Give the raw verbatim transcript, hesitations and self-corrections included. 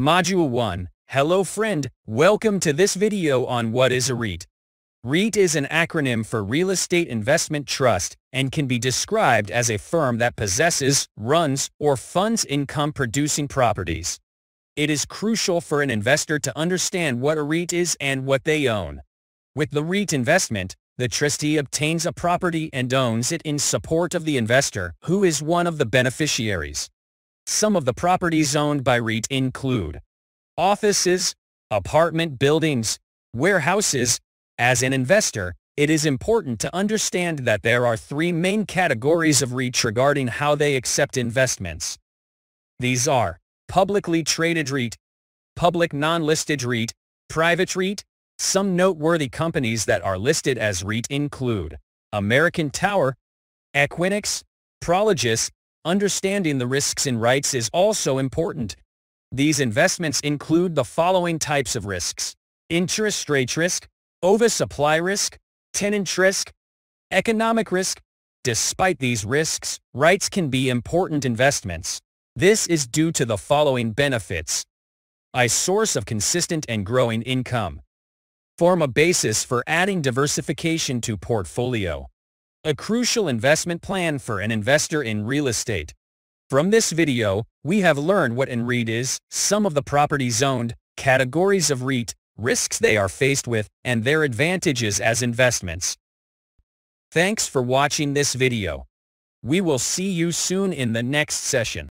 Module one. Hello friend, welcome to this video on what is a REIT. REIT is an acronym for Real Estate Investment Trust and can be described as a firm that possesses, runs, or funds income-producing properties. It is crucial for an investor to understand what a REIT is and what they own. With the REIT investment, the trustee obtains a property and owns it in support of the investor, who is one of the beneficiaries. Some of the properties owned by REIT include offices, apartment buildings, warehouses. As an investor, it is important to understand that there are three main categories of REIT regarding how they accept investments. These are publicly traded REIT, public non-listed REIT, private REIT. Some noteworthy companies that are listed as REIT include American Tower, Equinix, Prologis. Understanding the risks and rights is also important. These investments include the following types of risks: interest rate risk, oversupply risk, tenant risk, economic risk. Despite these risks, rights can be important investments. This is due to the following benefits: a source of consistent and growing income, form a basis for adding diversification to portfolio, a crucial investment plan for an investor in real estate. From this video, we have learned what an REIT is, some of the properties owned, categories of REIT, risks they are faced with, and their advantages as investments. Thanks for watching this video. We will see you soon in the next session.